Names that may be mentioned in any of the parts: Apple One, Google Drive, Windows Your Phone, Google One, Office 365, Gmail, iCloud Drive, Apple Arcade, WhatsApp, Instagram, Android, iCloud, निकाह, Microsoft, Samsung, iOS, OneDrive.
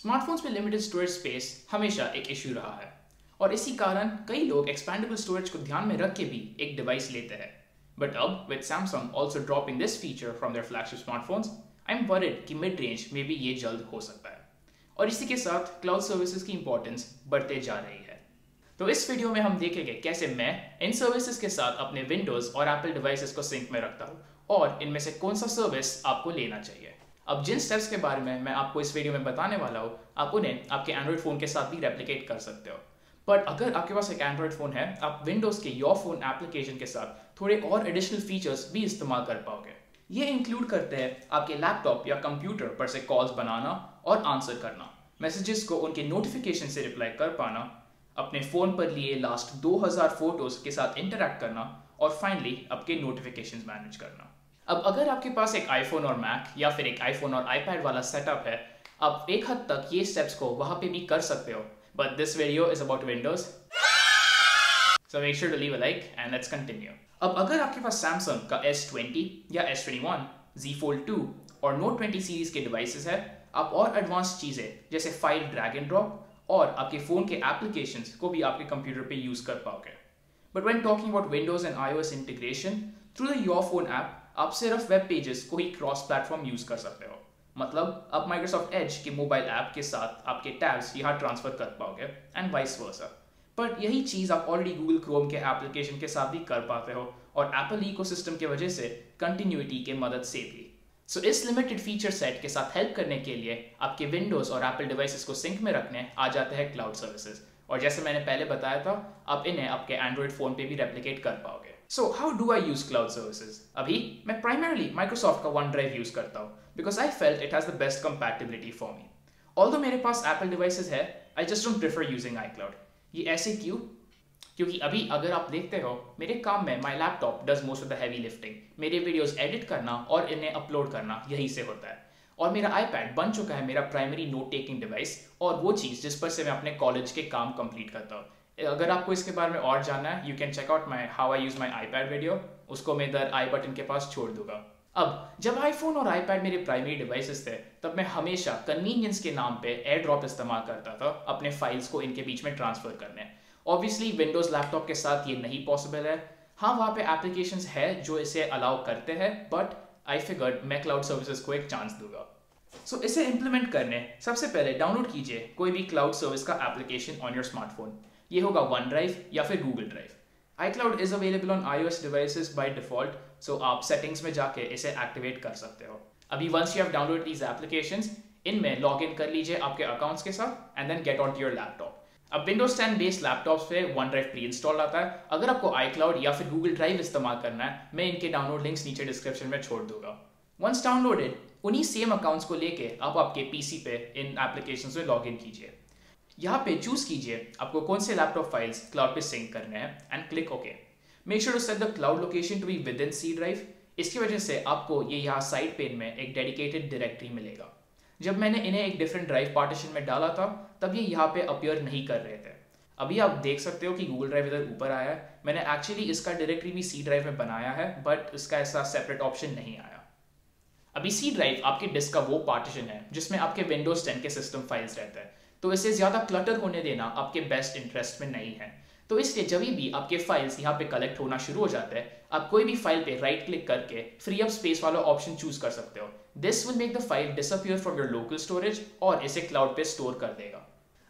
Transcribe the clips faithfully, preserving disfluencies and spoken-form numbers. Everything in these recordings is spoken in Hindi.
स्मार्टफोन्स में लिमिटेड स्टोरेज स्पेस हमेशा एक इश्यू रहा है और इसी कारण कई लोग एक्सपेंडेबल स्टोरेज को ध्यान में रख के भी एक डिवाइस लेते हैं। बट अब with Samsung also dropping this feature from their flagship smartphones, I am worried कि मिड रेंज में भी ये जल्द हो सकता है और इसी के साथ क्लाउड सर्विसेज की इंपॉर्टेंस बढ़ते जा रही है। तो इस वीडियो में हम देखेंगे कैसे मैं इन सर्विसेज के साथ अपने विंडोज और एप्पल डिवाइसेस को सिंक में रखता हूँ और इनमें से कौन सा सर्विस आपको लेना चाहिए। अब जिन स्टेप्स के बारे में मैं आपको इस वीडियो में बताने वाला हूँ, आप उन्हें आपके एंड्रॉइड फ़ोन के साथ भी रेप्लिकेट कर सकते हो। बट अगर आपके पास एक एंड्रॉइड फ़ोन है, आप विंडोज़ के योर फोन एप्लीकेशन के साथ थोड़े और एडिशनल फीचर्स भी इस्तेमाल कर पाओगे। ये इंक्लूड करते हैं आपके लैपटॉप या कंप्यूटर पर से कॉल्स बनाना और आंसर करना, मैसेजेस को उनके नोटिफिकेशन से रिप्लाई कर पाना, अपने फ़ोन पर लिए लास्ट दो हज़ार फोटोज़ के साथ इंटरेक्ट करना और फाइनली आपके नोटिफिकेशन मैनेज करना। अब अगर आपके पास एक आईफोन और मैक या फिर एक आईफोन और आईपैड वाला सेटअप है, आप एक हद तक ये स्टेप्स को वहाँ पे भी कर सकते हो। But this video is about Windows, so make sure to leave a like and let's continue. अब अगर आपके पास सैमसंग का एस ट्वेंटी या S twenty one, Z Fold two और नोट ट्वेंटी सीरीज के डिवाइसेस है, आप और एडवांस चीज़ें जैसे फाइल ड्रैग एंड ड्रॉप और आपके फ़ोन के एप्लीकेशंस को भी आपके कंप्यूटर पे यूज़ कर पाओगे। But when talking about Windows and iOS integration through the your phone app, आप सिर्फ वेब पेजेस को ही क्रॉस प्लेटफॉर्म यूज कर सकते हो। मतलब आप माइक्रोसॉफ्ट एज के मोबाइल ऐप के साथ आपके टैब्स यहाँ ट्रांसफर कर पाओगे एंड वाइस वर्सा। बट यही चीज़ आप ऑलरेडी गूगल क्रोम के एप्लीकेशन के साथ भी कर पाते हो और एप्पल इकोसिस्टम के वजह से कंटिन्यूटी के मदद से भी। सो so, इस लिमिटेड फीचर सेट के साथ हेल्प करने के लिए आपके विंडोज और एप्पल डिवाइसेस को सिंक में रखने आ जाते हैं क्लाउड सर्विसेज, और जैसे मैंने पहले बताया था, आप इन्हें आपके एंड्रॉइड फ़ोन पे भी रेप्लिकेट कर पाओगे। So how do I use cloud services? अभी मैं primarily Microsoft का OneDrive use करता हूँ because I felt it has the best compatibility for me. Although मेरे पास Apple devices है, I just don't prefer using iCloud. ये ऐसे क्यों? क्योंकि अभी अगर आप देखते हो, मेरे काम में my laptop does most of the heavy lifting. मेरे videos edit करना और इन्हें upload करना यहीं से होता है, और मेरा iPad बन चुका है मेरा primary note taking device और वो चीज़ जिस पर से मैं अपने college के काम complete करता हूँ। अगर आपको इसके बारे में और जानना है, you can check out my how I use my iPad video, उसको मैं इधर आई बटन के पास छोड़ दूंगा। अब जब आईफोन और आईपैड मेरे प्राइमरी डिवाइसेस थे, तब मैं हमेशा कन्वीनियंस के नाम पे एयर ड्रॉप इस्तेमाल करता था अपने फाइल्स को इनके बीच में ट्रांसफ़र करने। ऑब्वियसली विंडोज़ लैपटॉप के साथ ये नहीं पॉसिबल है। हाँ, वहाँ पर एप्लीकेशंस है जो इसे अलाउ करते हैं, बट आई फिगर्ड मैं क्लाउड सर्विसेज को एक चांस दूंगा। सो so, इसे इम्प्लीमेंट करने सबसे पहले डाउनलोड कीजिए कोई भी क्लाउड सर्विस का एप्लीकेशन ऑन योर स्मार्टफोन। ये होगा वन ड्राइव या फिर Google Drive. ICloud is available on iOS devices by default, so आप सेटिंग्स में जाके इसे एक्टिवेट कर सकते हो। अभी once you have download these applications, इनमें लॉग इन कर लीजिए आपके अकाउंट्स के साथ and then get on to your laptop. अब विंडोज टेन बेस्ड लैपटॉप्स पे वन ड्राइव प्री इंस्टॉल आता है। अगर आपको आई क्लाउड या फिर गूगल ड्राइव इस्तेमाल करना है, मैं इनके डाउनलोड लिंक्स नीचे डिस्क्रिप्शन में छोड़ दूंगा। वंस डाउनलोडेड, उन्हीं सेम अकाउंट्स को लेके आप आपके पी सी पे इन एप्लीकेशंस में लॉग इन कीजिए। यहाँ पे चूज कीजिए आपको कौन से लैपटॉप फाइल्स क्लाउड पे सिंक करने हैं and click okay. Make sure to set the cloud location to be within C drive. इसकी वजह से आपको ये यहाँ साइड पेन में एक डेडिकेटेड डायरेक्टरी मिलेगा। जब मैंने इन्हें एक डिफरेंट ड्राइव पार्टीशन में डाला था, तब ये यहाँ पे अपीयर नहीं कर रहे थे। अभी आप देख सकते हो कि गूगल ड्राइव इधर ऊपर आया है। मैंने एक्चुअली इसका डायरेक्टरी भी सी ड्राइव में बनाया है, बट इसका ऐसा सेपरेट ऑप्शन नहीं आया। अभी सी ड्राइव आपके डिस्क का वो पार्टीशन है जिसमें आपके विंडोज टेन के सिस्टम फाइल्स रहते हैं, तो इसे ज़्यादा क्लटर होने देना आपके बेस्ट इंटरेस्ट में नहीं है। तो इसलिए जब भी आपके फाइल्स यहाँ पे कलेक्ट होना शुरू हो जाते हैं, आप कोई भी फाइल पे राइट क्लिक करके फ्री अप स्पेस वाला ऑप्शन चूज कर सकते हो। This will make the file disappear from your local storage और इसे क्लाउड पे स्टोर कर देगा।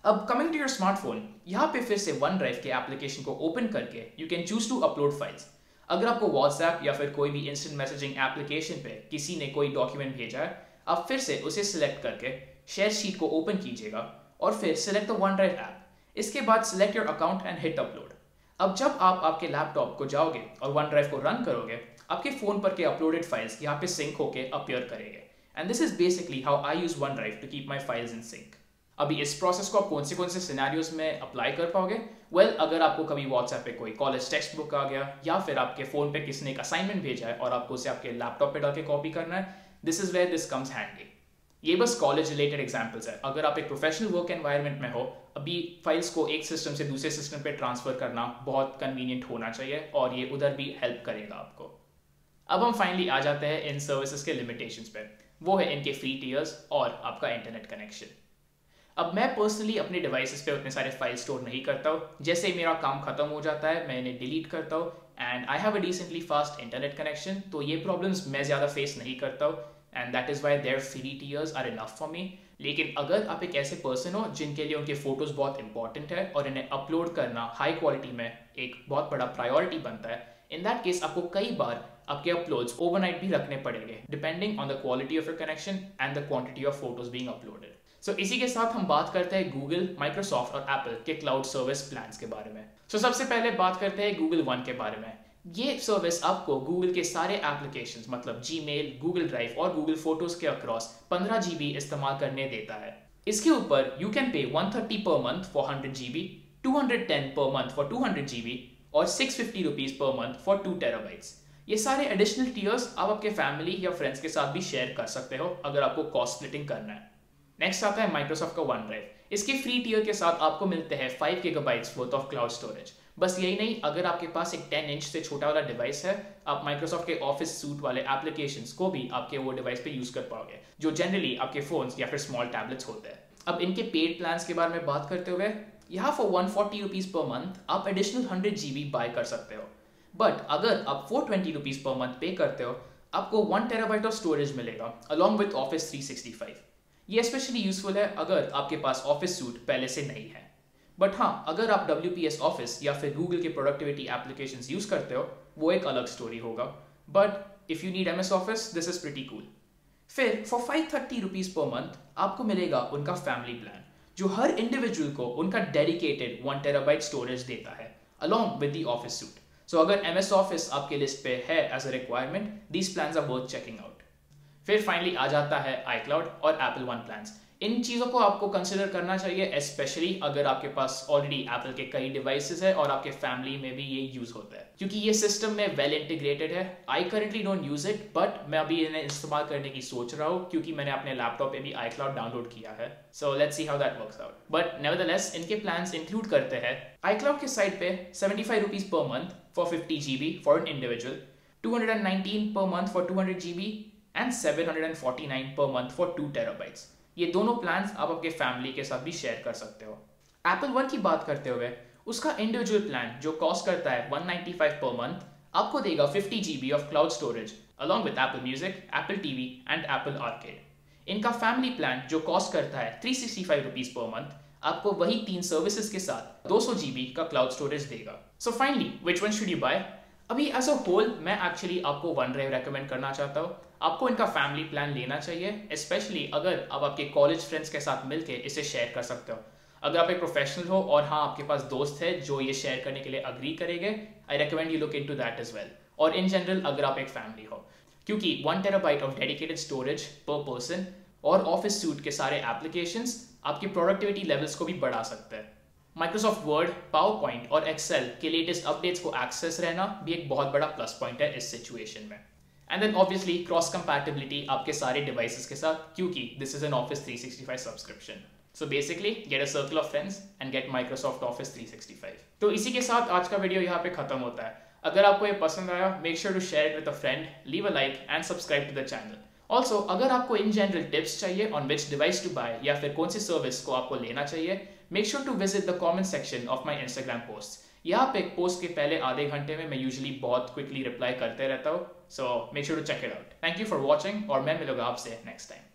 अब कमिंग टू योर स्मार्टफोन, यहाँ पे फिर से वन ड्राइव के एप्लीकेशन को ओपन करके you can choose to upload files. अगर आपको व्हाट्सएप या फिर कोई भी इंस्टेंट मैसेजिंग एप्लीकेशन पे किसी ने कोई डॉक्यूमेंट भेजा है, आप फिर से उसे सिलेक्ट करके शेयर शीट को ओपन कीजिएगा और फिर select the OneDrive app. इसके बाद select your account and hit upload. अब जब आप आपके लैपटॉप को जाओगे और वन ड्राइव को रन करोगे, आपके फ़ोन पर के अपलोडेड फाइल्स यहाँ पे सिंक होके अपीयर करेंगे। And this is basically how I use OneDrive to keep my files in sync. अभी इस प्रोसेस को आप कौन से कौन से सिनेरियोज में अप्लाई कर पाओगे? वेल well, अगर आपको कभी व्हाट्सएप पे कोई कॉलेज टेक्स्ट बुक आ गया या फिर आपके फ़ोन पे किसी ने एक असाइनमेंट भेजा है और आपको उसे आपके लैपटॉप पे डाल के कॉपी करना है, this is where this comes handy. ये बस कॉलेज रिलेटेड एग्जाम्पल्स है। अगर आप एक प्रोफेशनल वर्क एनवायरनमेंट में हो, अभी फाइल्स को एक सिस्टम से दूसरे सिस्टम पे ट्रांसफ़र करना बहुत कन्वीनियंट होना चाहिए और ये उधर भी हेल्प करेगा आपको। अब हम फाइनली आ जाते हैं इन सर्विसेज के लिमिटेशंस पे। वो है इनके फ्री टियर्स और आपका इंटरनेट कनेक्शन। अब मैं पर्सनली अपने डिवाइसेस पे उतने सारे फाइल स्टोर नहीं करता हूँ। जैसे ही मेरा काम खत्म हो जाता है मैं इन्हें डिलीट करता हूँ and I have a decently fast internet connection, तो ये प्रॉब्लम्स मैं ज़्यादा फेस नहीं करता हूँ and that is why their free tiers are enough for me. लेकिन अगर आप एक ऐसे पर्सन हो जिनके लिए उनके फोटोज़ बहुत इंपॉर्टेंट है और इन्हें अपलोड करना हाई क्वालिटी में एक बहुत बड़ा प्रायोरिटी बनता है, इन दैट केस आपको कई बार आपके अपलोड्स ओवरनाइट भी रखने पड़ेंगे depending on the quality of your connection and the quantity of photos being uploaded. So इसी के साथ हम बात करते हैं गूगल, माइक्रोसॉफ्ट और एप्पल के क्लाउड सर्विस प्लान्स के बारे में। सो so, सबसे पहले बात करते हैं गूगल वन के बारे में। ये सर्विस आपको गूगल के सारे एप्लीकेशंस मतलब जीमेल, गूगल ड्राइव और गूगल फोटोज के अक्रॉस पंद्रह जी बी इस्तेमाल करने देता है। इसके ऊपर you can pay one thirty per month for hundred G B, two hundred ten per month for two hundred G B और six fifty rupees per month for two terabytes. ये सारे एडिशनल टियर्स आप आपके फैमिली या फ्रेंड्स के साथ भी शेयर कर सकते हो अगर आपको कॉस्ट स्प्लिटिंग करना है। नेक्स्ट आता है माइक्रोसॉफ्ट का वन ड्राइव। इसके फ्री टियर के साथ आपको मिलते हैं five gigabytes worth of cloud storage. बस यही नहीं, अगर आपके पास एक टेन इंच से छोटा वाला डिवाइस है आप माइक्रोसॉफ्ट के ऑफिस सूट वाले एप्लीकेशंस को भी आपके वो डिवाइस पे यूज कर पाओगे जो जनरली आपके फोन्स या फिर स्मॉल टैबलेट्स होते हैं। अब इनके पेड प्लान्स के बारे में बात करते हुए यहाँ for one forty rupees per month आप additional hundred G B buy कर सकते हो, बट अगर आप four twenty rupees per month pay करते हो आपको वन टेराबाइट ऑफ स्टोरेज मिलेगा along with Office three sixty five. ये स्पेशली यूजफुल है अगर आपके पास ऑफिस सूट पहले से नहीं है, बट हाँ अगर आप डब्ल्यू पी एस ऑफिस या फिर गूगल के प्रोडक्टिविटी एप्लीकेशंस यूज करते हो वो एक अलग स्टोरी होगा, but if you need M S Office this is pretty cool. फिर for five thirty rupees per month आपको मिलेगा उनका फैमिली प्लान जो हर इंडिविजुअल को उनका डेडिकेटेड वन टेराबाइट स्टोरेज देता है along with the office suite. So अगर एम एस ऑफिस आपके लिस्ट पे है as a requirement these plans are worth checking out. फिर फाइनली आ जाता है आई क्लाउड और एप्पल वन प्लान्स। इन चीज़ों को आपको कंसिडर करना चाहिए स्पेशली अगर आपके पास ऑलरेडी एप्पल के कई डिवाइसेस है और आपके फैमिली में भी ये यूज होता है क्योंकि ये सिस्टम में वेल इंटीग्रेटेड है। I currently don't use it but मैं अभी इन्हें इस्तेमाल करने की सोच रहा हूँ क्योंकि मैंने अपने लैपटॉप पे भी आई क्लाउड डाउनलोड किया है। So let's see how that works out, but nevertheless इनके प्लान्स इंक्लूड करते हैं आई क्लाउड के साइड पे seventy five rupees per month for fifty G B for an individual, two hundred and nineteen per month for two hundred G B and seven hundred and forty nine per month for two terabytes. ये दोनों प्लान्स आप आपके फैमिली के साथ भी शेयर कर सकते हो। एप्पल वन की बात करते हुए उसका इंडिविजुअल प्लान जो कॉस्ट करता है one ninety five per month आपको देगा fifty G B of cloud storage along with Apple Music, Apple TV and Apple Arcade. इनका फैमिली प्लान जो कॉस्ट करता है three sixty five rupees per month आपको वही तीन सर्विसेज के साथ टू हंड्रेड जी बी का क्लाउड स्टोरेज देगा। So finally which one should you buy? अभी एज अ होल मैं एक्चुअली आपको वन ड्राइव रेकमेंड करना चाहता हूँ। आपको इनका फैमिली प्लान लेना चाहिए स्पेशली अगर आप आपके कॉलेज फ्रेंड्स के साथ मिलके इसे शेयर कर सकते हो। अगर आप एक प्रोफेशनल हो और हाँ आपके पास दोस्त है जो ये शेयर करने के लिए अग्री करेंगे I recommend you look into that as well, और इन जनरल अगर आप एक फैमिली हो क्योंकि one terabyte of dedicated storage per person और ऑफिस सूट के सारे एप्लीकेशंस आपके प्रोडक्टिविटी लेवल्स को भी बढ़ा सकते हैं। माइक्रोसॉफ्ट वर्ड, पावर पॉइंट और एक्सेल के लेटेस्ट अपडेट्स को एक्सेस रहना भी एक बहुत बड़ा प्लस पॉइंट है इस सिचुएशन में। And then obviously cross compatibility आपके सारे डिवाइसेस के साथ क्योंकि this is an Office three sixty five subscription. So basically get a circle of friends and get Microsoft Office three sixty five. तो इसी के साथ आज का वीडियो यहाँ पे खत्म होता है। अगर आपको ये पसंद आया make sure to share it with a friend, leave a like and subscribe to the channel. Also अगर आपको इन जनरल टिप्स चाहिए on which device to buy या फिर कौन सी सर्विस को आपको लेना चाहिए make sure to visit the comment section of my Instagram post. यहाँ पे पोस्ट के पहले आधे घंटे में मैं यूजुअली बहुत क्विकली रिप्लाई करते रहता हूँ। So make sure to check it out. Thank you for watching और मैं मिलूंगा आपसे नेक्स्ट टाइम।